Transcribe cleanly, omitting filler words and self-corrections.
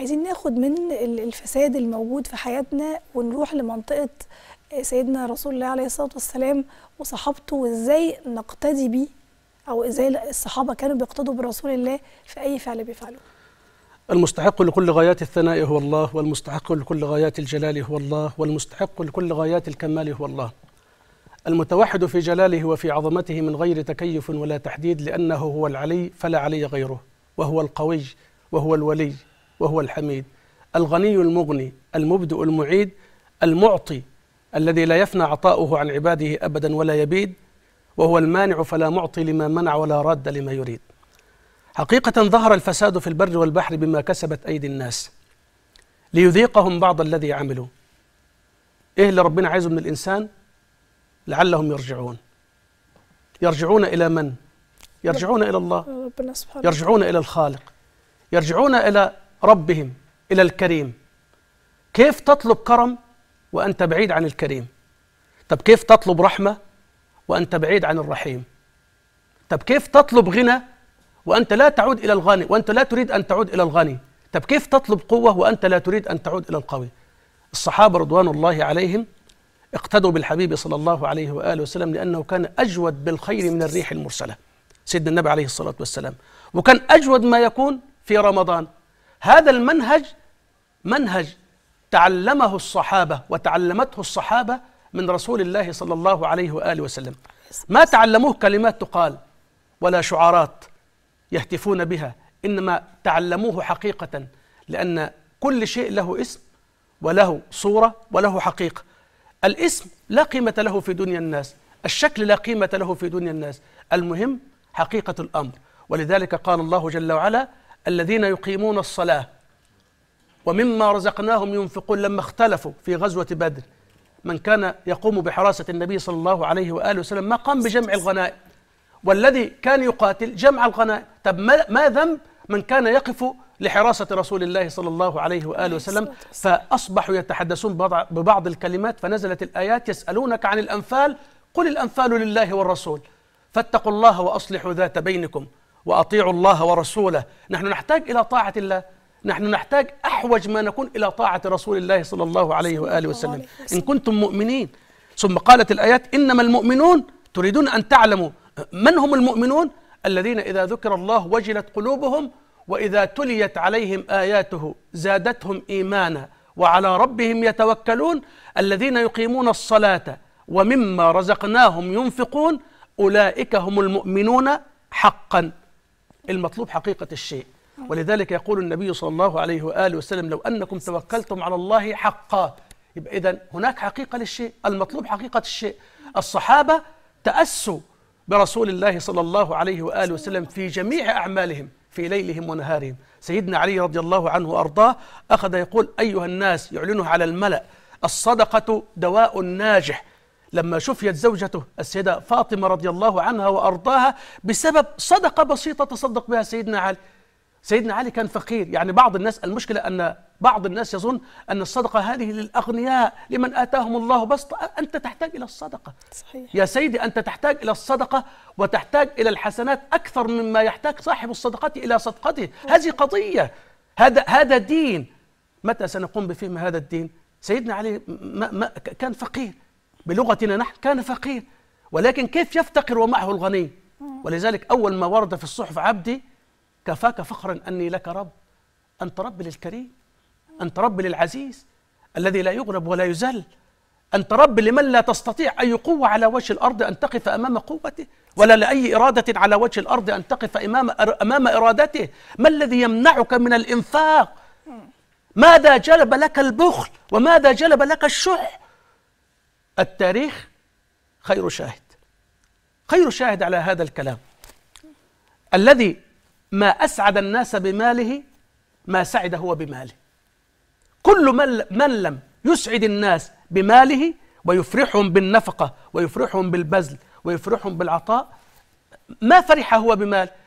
عايزين ناخد من الفساد الموجود في حياتنا ونروح لمنطقة سيدنا رسول الله عليه الصلاة والسلام وصحابته، وازاي نقتدي بيه، أو ازاي الصحابة كانوا بيقتدوا برسول الله في أي فعل بيفعلوه. المستحق لكل غايات الثناء هو الله، والمستحق لكل غايات الجلال هو الله، والمستحق لكل غايات الكمال هو الله، المتوحد في جلاله وفي عظمته من غير تكيف ولا تحديد، لأنه هو العلي فلا علي غيره، وهو القوي وهو الولي وهو الحميد، الغني المغني المبدئ المعيد، المعطي الذي لا يفنى عطاؤه عن عباده أبدا ولا يبيد، وهو المانع فلا معطي لما منع ولا راد لما يريد. حقيقة ظهر الفساد في البر والبحر بما كسبت أيدي الناس ليذيقهم بعض الذي عملوا. إيه اللي ربنا عايزه من الإنسان؟ لعلهم يرجعون. يرجعون إلى من؟ يرجعون إلى الله، يرجعون إلى الخالق، يرجعون إلى ربهم، إلى الكريم. كيف تطلب كرم وأنت بعيد عن الكريم؟ طب كيف تطلب رحمة وأنت بعيد عن الرحيم؟ طب كيف تطلب غنى وأنت لا تعود إلى الغني، وأنت لا تريد أن تعود إلى الغني؟ طب كيف تطلب قوة وأنت لا تريد أن تعود إلى القوي؟ الصحابة رضوان الله عليهم اقتدوا بالحبيب صلى الله عليه وآله وسلم، لأنه كان أجود بالخير من الريح المرسلة، سيدنا النبي عليه الصلاة والسلام، وكان أجود ما يكون في رمضان. هذا المنهج منهج تعلمه الصحابة وتعلمته الصحابة من رسول الله صلى الله عليه وآله وسلم. ما تعلموه كلمات تقال ولا شعارات يهتفون بها، إنما تعلموه حقيقة، لأن كل شيء له اسم وله صورة وله حقيقة. الاسم لا قيمة له في دنيا الناس، الشكل لا قيمة له في دنيا الناس، المهم حقيقة الأمر. ولذلك قال الله جل وعلا: الذين يقيمون الصلاة ومما رزقناهم ينفقون، لما اختلفوا في غزوة بدر من كان يقوم بحراسة النبي صلى الله عليه وآله وسلم ما قام بجمع الغنائم، والذي كان يقاتل جمع الغنائم. طب ما ذنب من كان يقف لحراسة رسول الله صلى الله عليه وآله وسلم؟ فأصبحوا يتحدثون ببعض الكلمات، فنزلت الآيات: يسألونك عن الأنفال قل الأنفال لله والرسول فاتقوا الله وأصلحوا ذات بينكم وأطيعوا الله ورسوله. نحن نحتاج إلى طاعة الله، نحن نحتاج أحوج ما نكون إلى طاعة رسول الله صلى الله عليه وآله وسلم إن كنتم مؤمنين. ثم قالت الآيات: إنما المؤمنون، تريدون أن تعلموا من هم المؤمنون؟ الذين إذا ذكر الله وجلت قلوبهم وإذا تليت عليهم آياته زادتهم إيمانا وعلى ربهم يتوكلون، الذين يقيمون الصلاة ومما رزقناهم ينفقون، أولئك هم المؤمنون حقا. المطلوب حقيقة الشيء، ولذلك يقول النبي صلى الله عليه وآله وسلم: لو أنكم توكلتم على الله حقا. يبقى إذن هناك حقيقة للشيء، المطلوب حقيقة الشيء. الصحابة تأسوا برسول الله صلى الله عليه وآله وسلم في جميع أعمالهم، في ليلهم ونهارهم. سيدنا علي رضي الله عنه وأرضاه أخذ يقول: أيها الناس، يعلنه على الملأ: الصدقة دواء ناجح. لما شفيت زوجته السيدة فاطمة رضي الله عنها وأرضاها بسبب صدقة بسيطة تصدق بها سيدنا علي. سيدنا علي كان فقير، يعني بعض الناس، المشكلة أن بعض الناس يظن أن الصدقة هذه للأغنياء، لمن آتاهم الله بسط. أنت تحتاج إلى الصدقة. صحيح. يا سيدي، أنت تحتاج إلى الصدقة، وتحتاج إلى الحسنات أكثر مما يحتاج صاحب الصدقات إلى صدقته. هذه قضية، هذا دين. متى سنقوم بفهم هذا الدين؟ سيدنا علي كان فقير، بلغتنا نحن كان فقير، ولكن كيف يفتقر ومعه الغني؟ ولذلك أول ما ورد في الصحف: عبدي كفاك فخرا أني لك رب. أنت رب للكريم، أنت رب للعزيز الذي لا يغلب ولا يزل، أنت رب لمن لا تستطيع أي قوة على وجه الأرض أن تقف أمام قوته، ولا لأي إرادة على وجه الأرض أن تقف أمام إرادته. ما الذي يمنعك من الإنفاق؟ ماذا جلب لك البخل وماذا جلب لك الشح؟ التاريخ خير شاهد، خير شاهد على هذا الكلام. الذي ما أسعد الناس بماله ما سعد هو بماله. كل من لم يسعد الناس بماله ويفرحهم بالنفقة ويفرحهم بالبذل ويفرحهم بالعطاء ما فرح هو بمال.